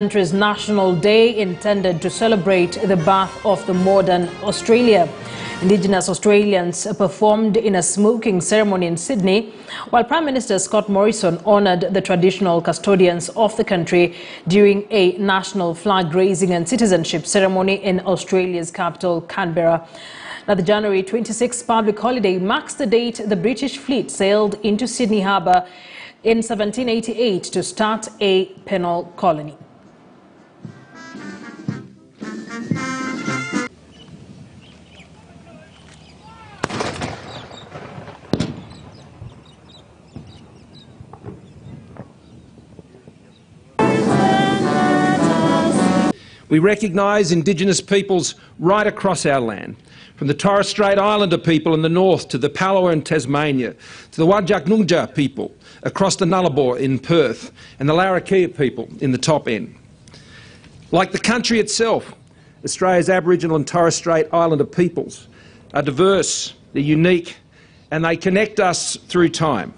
Country's National Day intended to celebrate the birth of the modern Australia. Indigenous Australians performed in a smoking ceremony in Sydney, while Prime Minister Scott Morrison honoured the traditional custodians of the country during a national flag raising and citizenship ceremony in Australia's capital, Canberra. Now, the January 26th public holiday marks the date the British fleet sailed into Sydney Harbour in 1788 to start a penal colony. We recognise Indigenous peoples right across our land, from the Torres Strait Islander people in the north to the Palawa in Tasmania, to the Wadjuk Noongar people across the Nullarbor in Perth, and the Larrakia people in the top end. Like the country itself, Australia's Aboriginal and Torres Strait Islander peoples are diverse, they're unique, and they connect us through time.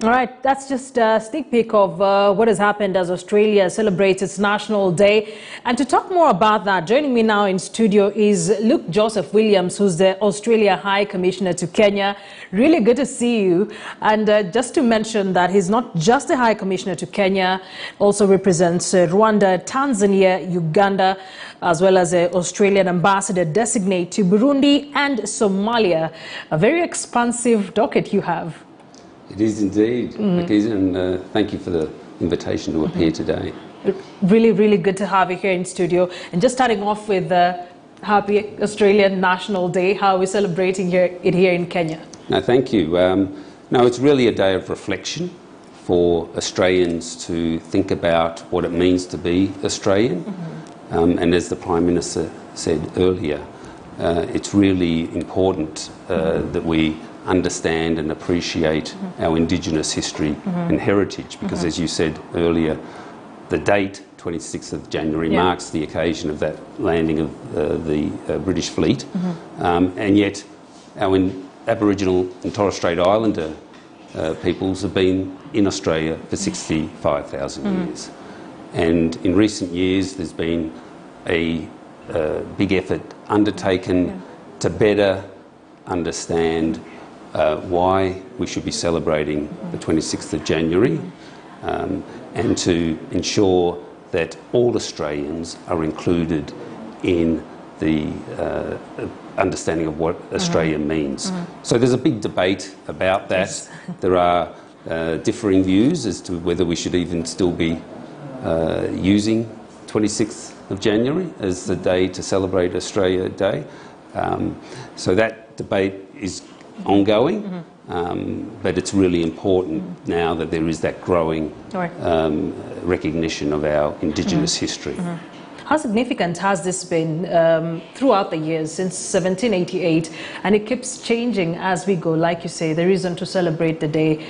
All right, that's just a sneak peek of what has happened as Australia celebrates its National Day. And to talk more about that, joining me now in studio is Luke Joseph Williams, who's the Australia High Commissioner to Kenya. Really good to see you. And just to mention that he's not just the High Commissioner to Kenya, also represents Rwanda, Tanzania, Uganda, as well as an Australian ambassador designate to Burundi and Somalia. A very expansive docket you have. It is indeed, Lakisa, and thank you for the invitation to appear today. Really, really good to have you here in studio. And just starting off with Happy Australian National Day, how are we celebrating it here in Kenya? No, thank you. No, it's really a day of reflection for Australians to think about what it means to be Australian. And as the Prime Minister said earlier, it's really important that we understand and appreciate our Indigenous history and heritage, because as you said earlier, the date 26th of January marks the occasion of that landing of the British fleet, and yet our Aboriginal and Torres Strait Islander peoples have been in Australia for 65,000 years, and in recent years there's been a big effort undertaken to better understand why we should be celebrating the 26th of January, and to ensure that all Australians are included in the understanding of what Australia means. So there's a big debate about that. Yes. There are differing views as to whether we should even still be using 26th of January as the day to celebrate Australia Day. So that debate is ongoing, but it's really important now that there is that growing recognition of our Indigenous history. How significant has this been throughout the years since 1788? And it keeps changing as we go. Like you say, the reason to celebrate the day,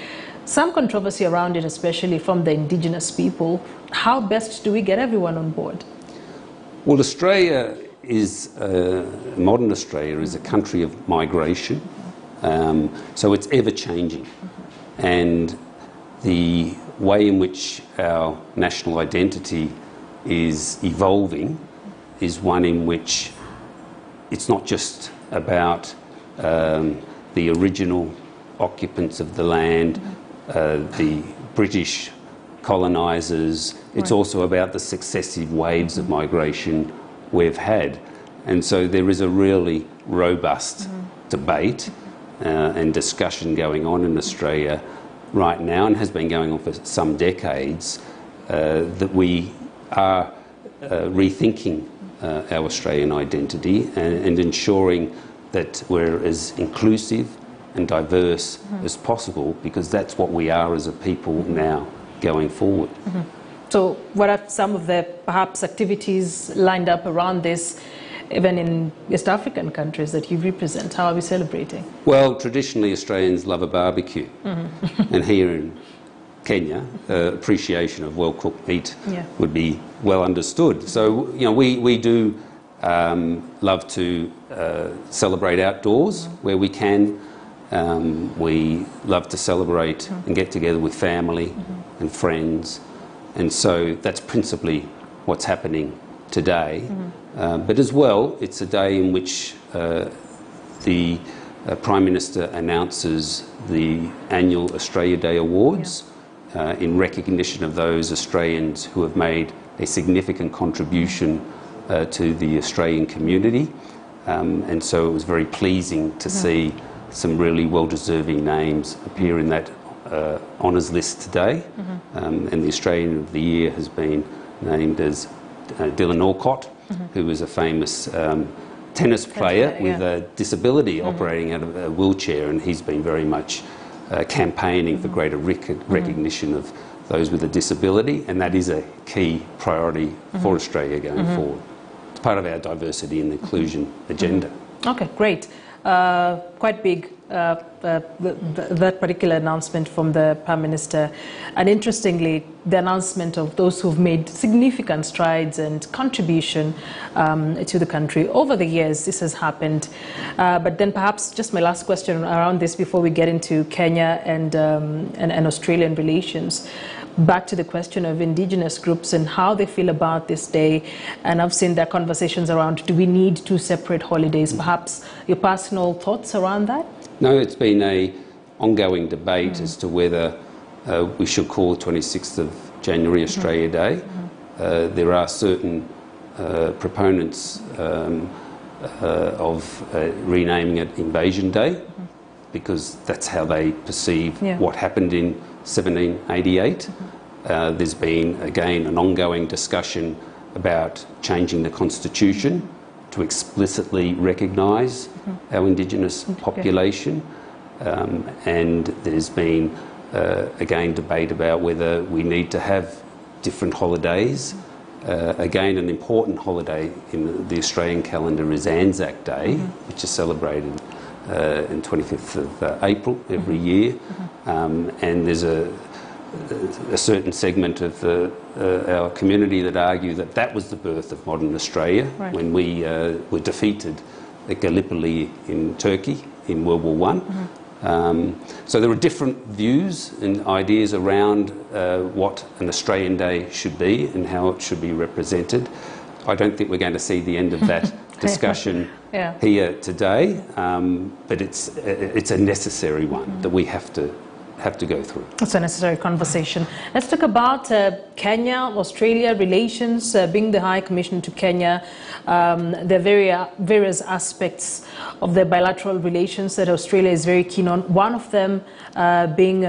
some controversy around it, especially from the Indigenous people. How best do we get everyone on board? Well, Australia is, modern Australia is a country of migration. So it's ever-changing, and the way in which our national identity is evolving is one in which it's not just about the original occupants of the land, the British colonisers, it's also about the successive waves of migration we've had, and so there is a really robust debate and discussion going on in Australia right now, and has been going on for some decades, that we are rethinking our Australian identity and ensuring that we're as inclusive and diverse as possible, because that's what we are as a people now going forward. So what are some of the perhaps activities lined up around this? Even in West African countries that you represent, how are we celebrating? Well, traditionally Australians love a barbecue, and here in Kenya, appreciation of well-cooked meat would be well understood. So, you know, we do love to celebrate outdoors where we can. We love to celebrate and get together with family and friends. And so that's principally what's happening today. Mm-hmm. But as well, it's a day in which the Prime Minister announces the annual Australia Day Awards in recognition of those Australians who have made a significant contribution to the Australian community. And so it was very pleasing to see some really well-deserving names appear in that honours list today. Mm-hmm. And the Australian of the Year has been named as Dylan Alcott, mm-hmm. who was a famous tennis player with a disability operating out of a wheelchair, and he's been very much campaigning for greater recognition of those with a disability, and that is a key priority for Australia going forward. It's part of our diversity and inclusion agenda. Okay, great. Quite big, that particular announcement from the Prime Minister. And interestingly, the announcement of those who've made significant strides and contribution to the country over the years. This has happened. But then perhaps just my last question around this before we get into Kenya and Australian relations. Back to the question of Indigenous groups and how they feel about this day. And I've seen there are conversations around, do we need two separate holidays? Perhaps your personal thoughts around that? No, it's been an ongoing debate as to whether we should call the 26th of January Australia Day. There are certain proponents of renaming it Invasion Day because that's how they perceive what happened in 1788. There's been, again, an ongoing discussion about changing the constitution to explicitly recognise our Indigenous population. And there's been, again, debate about whether we need to have different holidays. Again, an important holiday in the Australian calendar is Anzac Day, which is celebrated on 25th of April every year. And there's a certain segment of our community that argue that that was the birth of modern Australia when we were defeated at Gallipoli in Turkey in World War I. So there are different views and ideas around what an Australian Day should be and how it should be represented. I don't think we're going to see the end of that discussion here today, but it's a necessary one that we have to go through. It's a necessary conversation. Let's talk about Kenya-Australia relations, being the High Commissioner to Kenya, the various aspects of the bilateral relations that Australia is very keen on, one of them being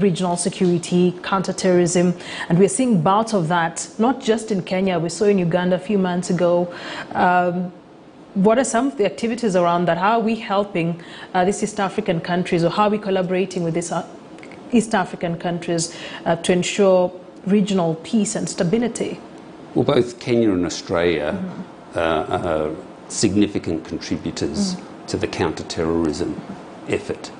regional security, counter-terrorism, and we're seeing bouts of that, not just in Kenya. We saw in Uganda a few months ago. What are some of the activities around that? How are we helping these East African countries, or how are we collaborating with these East African countries to ensure regional peace and stability? Well, both Kenya and Australia are significant contributors to the counter-terrorism effort.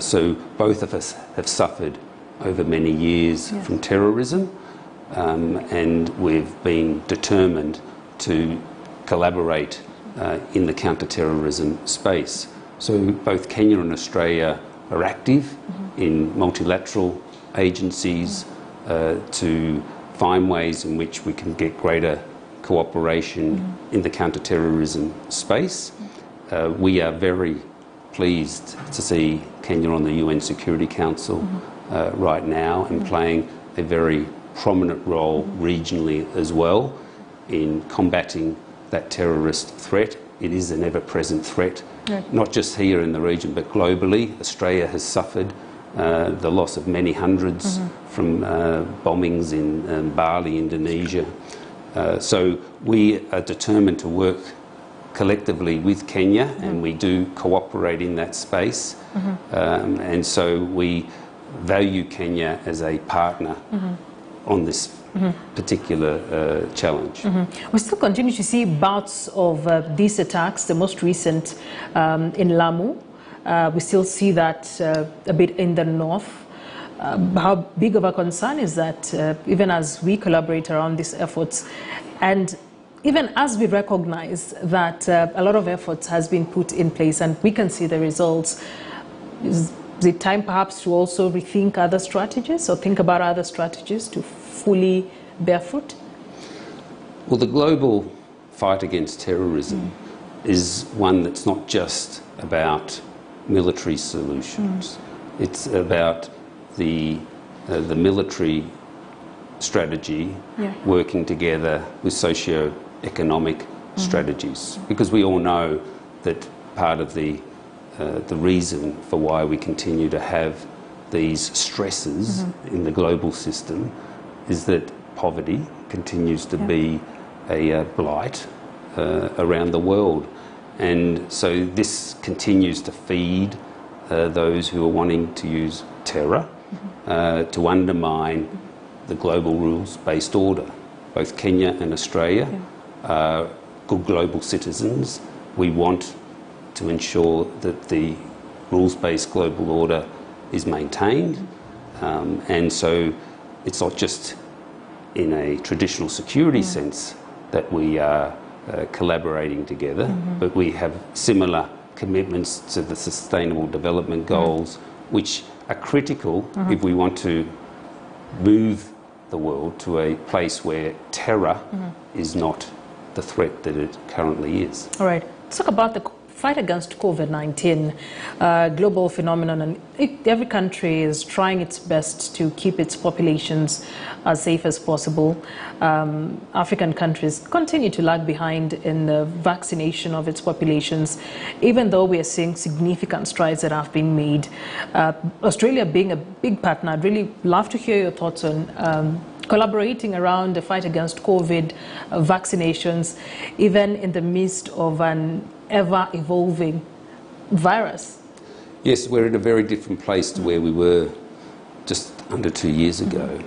So both of us have suffered over many years from terrorism, and we've been determined to collaborate in the counter-terrorism space. So both Kenya and Australia are active in multilateral agencies to find ways in which we can get greater cooperation in the counter-terrorism space. We are very pleased to see Kenya on the UN Security Council right now and playing a very prominent role regionally as well in combating that terrorist threat. It is an ever-present threat, not just here in the region, but globally. Australia has suffered the loss of many hundreds from bombings in Bali, Indonesia. So we are determined to work collectively with Kenya, and we do cooperate in that space. And so we value Kenya as a partner on this particular challenge. We still continue to see bouts of these attacks, the most recent in Lamu. We still see that a bit in the north. How big of a concern is that, even as we collaborate around these efforts, and even as we recognize that a lot of efforts has been put in place and we can see the results, Is it time perhaps to also rethink other strategies or think about other strategies to fully bear fruit? Well, the global fight against terrorism is one that's not just about military solutions. It's about the military strategy working together with socio-economic strategies, because we all know that part of the reason for why we continue to have these stresses in the global system is that poverty continues to be a blight around the world. And so this continues to feed those who are wanting to use terror to undermine the global rules-based order. Both Kenya and Australia are good global citizens. We want to ensure that the rules-based global order is maintained. And so it's not just in a traditional security sense that we are collaborating together, but we have similar commitments to the Sustainable Development Goals, which are critical if we want to move the world to a place where terror is not the threat that it currently is. All right. Let's talk about the fight against COVID-19, global phenomenon, and every country is trying its best to keep its populations as safe as possible. African countries continue to lag behind in the vaccination of its populations, even though we are seeing significant strides that have been made. Australia being a big partner, I'd really love to hear your thoughts on collaborating around the fight against COVID vaccinations, even in the midst of an ever-evolving virus. Yes, we're in a very different place to where we were just under 2 years ago.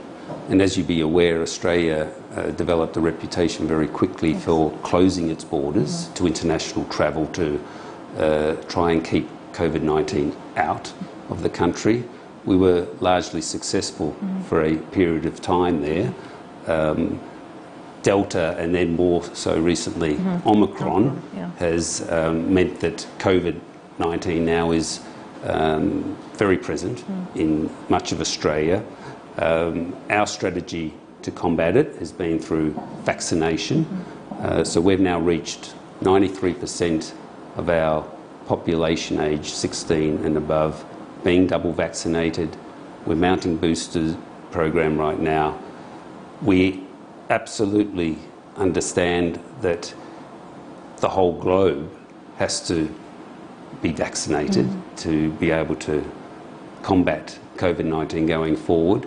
And as you'd be aware, Australia developed a reputation very quickly for closing its borders to international travel to try and keep COVID-19 out of the country. We were largely successful for a period of time there. Delta, and then more so recently, Omicron has meant that COVID-19 now is very present in much of Australia. Our strategy to combat it has been through vaccination. So we've now reached 93% of our population age 16 and above being double vaccinated. We're mounting boosters program right now. We absolutely understand that the whole globe has to be vaccinated to be able to combat COVID-19 going forward.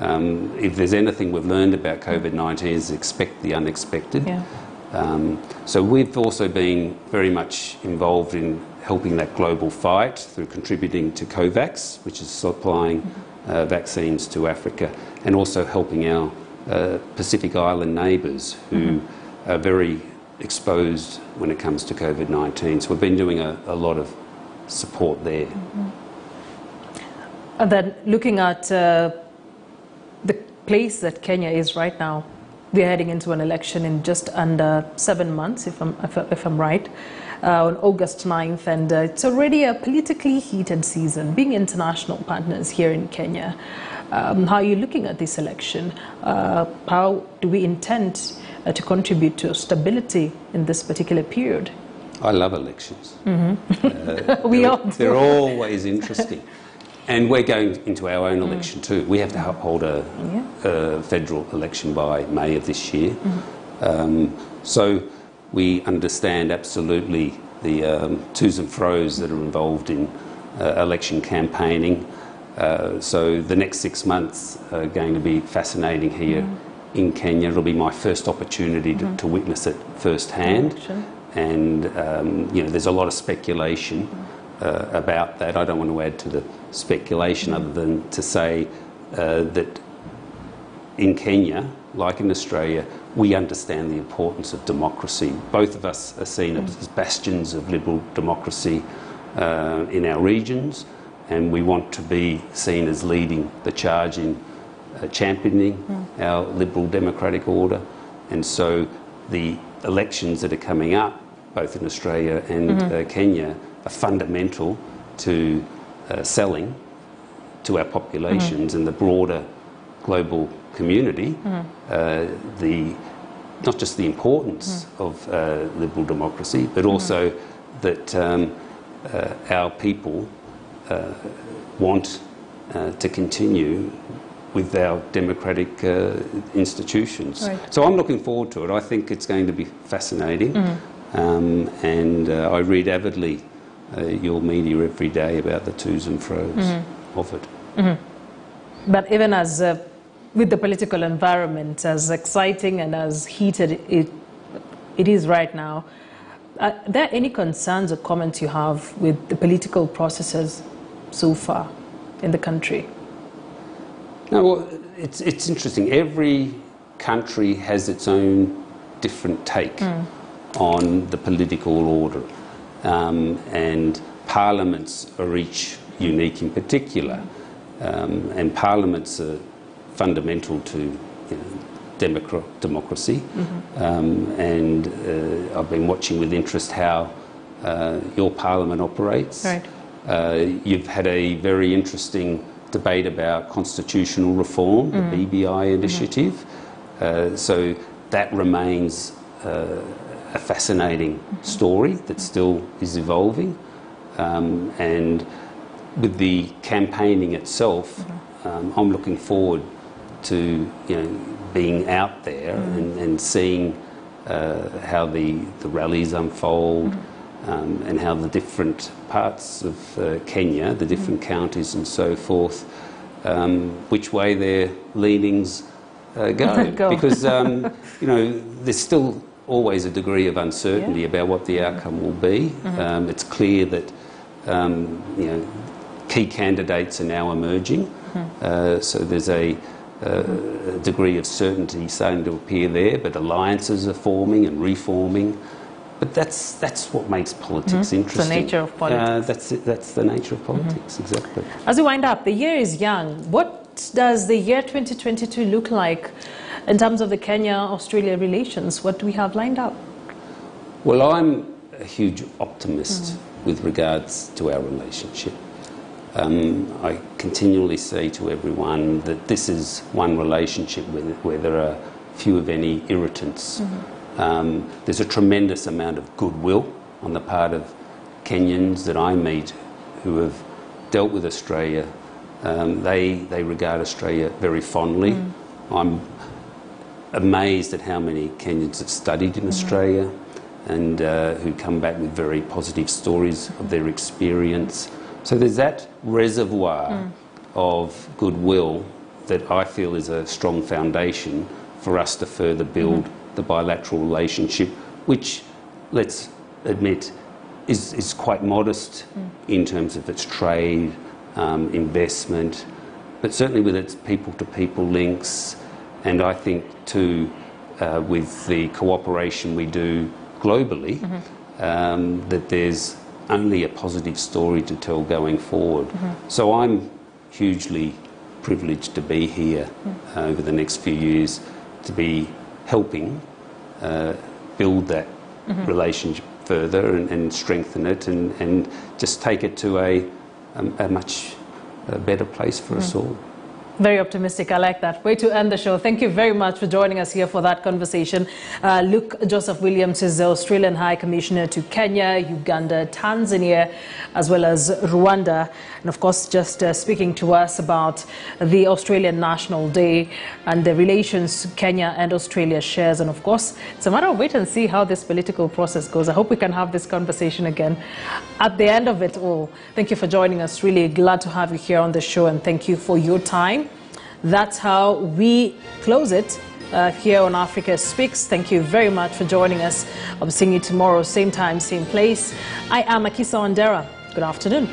If there's anything we've learned about COVID-19 is expect the unexpected. So we've also been very much involved in helping that global fight through contributing to COVAX, which is supplying vaccines to Africa, and also helping our Pacific Island neighbours who are very exposed when it comes to COVID-19. So we've been doing a lot of support there. And then looking at the place that Kenya is right now, we're heading into an election in just under 7 months, if I'm right, on August 9th, and it's already a politically heated season, being international partners here in Kenya. How are you looking at this election? How do we intend to contribute to stability in this particular period? I love elections. They're always interesting. And we're going into our own election too. We have to hold a federal election by May of this year. So we understand absolutely the to's and fro's that are involved in election campaigning. So the next 6 months are going to be fascinating here in Kenya. It'll be my first opportunity to witness it firsthand. And you know, there's a lot of speculation about that. I don't want to add to the speculation other than to say that in Kenya, like in Australia, we understand the importance of democracy. Both of us are seen as bastions of liberal democracy in our regions, and we want to be seen as leading the charge in championing our liberal democratic order. And so the elections that are coming up, both in Australia and Kenya, are fundamental to selling to our populations and the broader global community, not just the importance of liberal democracy, but also that our people want to continue with our democratic institutions. Right. So I'm looking forward to it. I think it's going to be fascinating. I read avidly your media every day about the to's and fro's of it. But even as with the political environment, as exciting and as heated it is right now, are there any concerns or comments you have with the political processes so far in the country? No, well, it's interesting. Every country has its own different take on the political order, and parliaments are each unique in particular, and parliaments are fundamental to democracy. I've been watching with interest how your parliament operates. Right. You've had a very interesting debate about constitutional reform, the BBI initiative. So that remains a fascinating story that still is evolving. And with the campaigning itself, I'm looking forward to being out there and seeing how the rallies unfold and how the different parts of Kenya, the different counties and so forth, which way their leanings go. Because there's still always a degree of uncertainty about what the outcome will be. It's clear that key candidates are now emerging, so there's a degree of certainty starting to appear there, but alliances are forming and reforming. But that's what makes politics interesting. The nature of politics. That's the nature of politics, exactly. As we wind up, the year is young. What does the year 2022 look like in terms of the Kenya-Australia relations? What do we have lined up? Well, I'm a huge optimist with regards to our relationship. I continually say to everyone that this is one relationship where there are few if any irritants. There's a tremendous amount of goodwill on the part of Kenyans that I meet who have dealt with Australia. They regard Australia very fondly. I'm amazed at how many Kenyans have studied in Australia and who come back with very positive stories of their experience. So there's that reservoir of goodwill that I feel is a strong foundation for us to further build the bilateral relationship, which, let's admit, is quite modest in terms of its trade, investment, but certainly with its people-to-people links, and I think too with the cooperation we do globally, that there's only a positive story to tell going forward. So I'm hugely privileged to be here over the next few years to be helping build that relationship further and strengthen it and just take it to a much better place for us all. Very optimistic. I like that. Way to end the show. Thank you very much for joining us here for that conversation. Luke Joseph Williams is the Australian High Commissioner to Kenya, Uganda, Tanzania, as well as Rwanda. And of course, just speaking to us about the Australian National Day and the relations Kenya and Australia shares. And of course, it's a matter of wait and see how this political process goes. I hope we can have this conversation again at the end of it all. Thank you for joining us. Really glad to have you here on the show, and thank you for your time. That's how we close it here on Africa Speaks. Thank you very much for joining us. I'll be seeing you tomorrow, same time, same place. I am Akisa Ondera. Good afternoon.